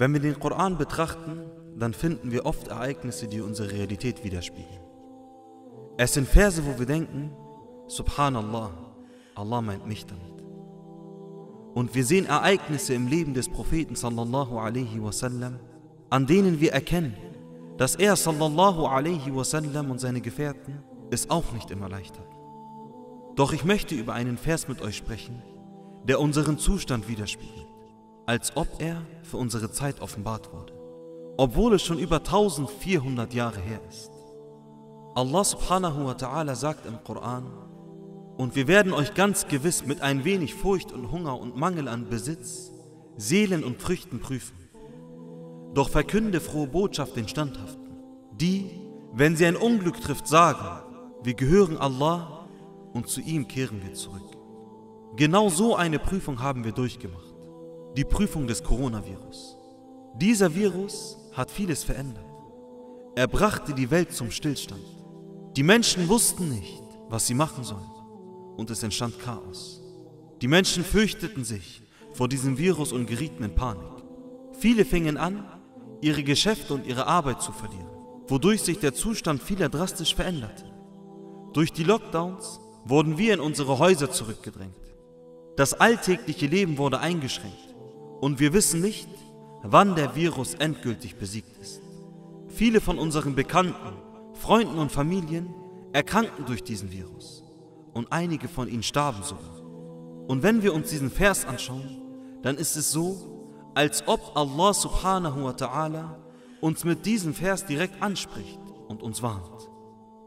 Wenn wir den Koran betrachten, dann finden wir oft Ereignisse, die unsere Realität widerspiegeln. Es sind Verse, wo wir denken, Subhanallah, Allah meint mich damit. Und wir sehen Ereignisse im Leben des Propheten sallallahu alaihi wasallam, an denen wir erkennen, dass er sallallahu alaihi wasallam und seine Gefährten es auch nicht immer leicht hatten. Doch ich möchte über einen Vers mit euch sprechen, der unseren Zustand widerspiegelt, als ob er für unsere Zeit offenbart wurde, obwohl es schon über 1400 Jahre her ist. Allah subhanahu wa ta'ala sagt im Koran: Und wir werden euch ganz gewiss mit ein wenig Furcht und Hunger und Mangel an Besitz, Seelen und Früchten prüfen. Doch verkünde frohe Botschaft den Standhaften, die, wenn sie ein Unglück trifft, sagen, wir gehören Allah und zu ihm kehren wir zurück. Genau so eine Prüfung haben wir durchgemacht, die Prüfung des Coronavirus. Dieser Virus hat vieles verändert. Er brachte die Welt zum Stillstand. Die Menschen wussten nicht, was sie machen sollen, und es entstand Chaos. Die Menschen fürchteten sich vor diesem Virus und gerieten in Panik. Viele fingen an, ihre Geschäfte und ihre Arbeit zu verlieren, wodurch sich der Zustand vieler drastisch veränderte. Durch die Lockdowns wurden wir in unsere Häuser zurückgedrängt. Das alltägliche Leben wurde eingeschränkt und wir wissen nicht, wann der Virus endgültig besiegt ist. Viele von unseren Bekannten, Freunden und Familien erkrankten durch diesen Virus und einige von ihnen starben sogar. Und wenn wir uns diesen Vers anschauen, dann ist es so, als ob Allah subhanahu wa ta'ala uns mit diesem Vers direkt anspricht und uns warnt.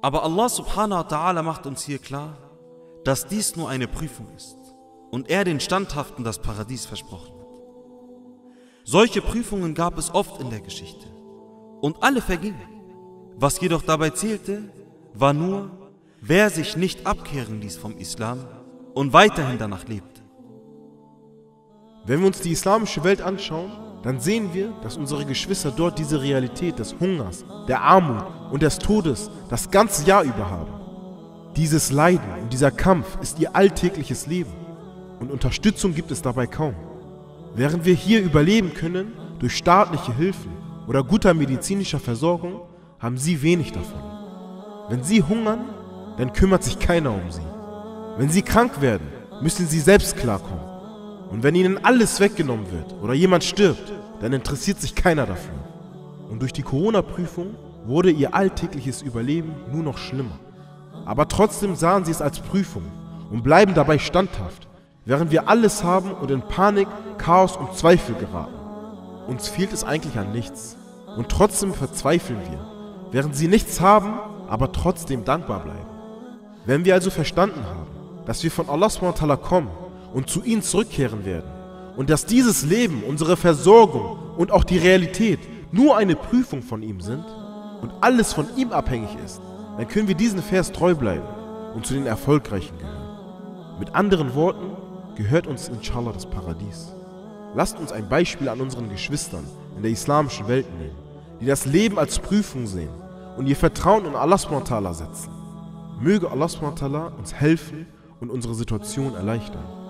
Aber Allah subhanahu wa ta'ala macht uns hier klar, dass dies nur eine Prüfung ist und er den Standhaften das Paradies versprochen hat. Solche Prüfungen gab es oft in der Geschichte und alle vergingen. Was jedoch dabei zählte, war nur, wer sich nicht abkehren ließ vom Islam und weiterhin danach lebte. Wenn wir uns die islamische Welt anschauen, dann sehen wir, dass unsere Geschwister dort diese Realität des Hungers, der Armut und des Todes das ganze Jahr über haben. Dieses Leiden und dieser Kampf ist ihr alltägliches Leben und Unterstützung gibt es dabei kaum. Während wir hier überleben können durch staatliche Hilfen oder guter medizinischer Versorgung, haben sie wenig davon. Wenn sie hungern, dann kümmert sich keiner um sie. Wenn sie krank werden, müssen sie selbst klarkommen. Und wenn ihnen alles weggenommen wird oder jemand stirbt, dann interessiert sich keiner dafür. Und durch die Corona-Prüfung wurde ihr alltägliches Überleben nur noch schlimmer. Aber trotzdem sahen sie es als Prüfung und bleiben dabei standhaft, während wir alles haben und in Panik, Chaos und Zweifel geraten. Uns fehlt es eigentlich an nichts und trotzdem verzweifeln wir, während sie nichts haben, aber trotzdem dankbar bleiben. Wenn wir also verstanden haben, dass wir von Allah SWT kommen, und zu ihm zurückkehren werden und dass dieses Leben, unsere Versorgung und auch die Realität nur eine Prüfung von ihm sind und alles von ihm abhängig ist, dann können wir diesen Vers treu bleiben und zu den Erfolgreichen gehören. Mit anderen Worten, gehört uns inshallah das Paradies. Lasst uns ein Beispiel an unseren Geschwistern in der islamischen Welt nehmen, die das Leben als Prüfung sehen und ihr Vertrauen in Allah SWT setzen. Möge Allah SWT uns helfen und unsere Situation erleichtern.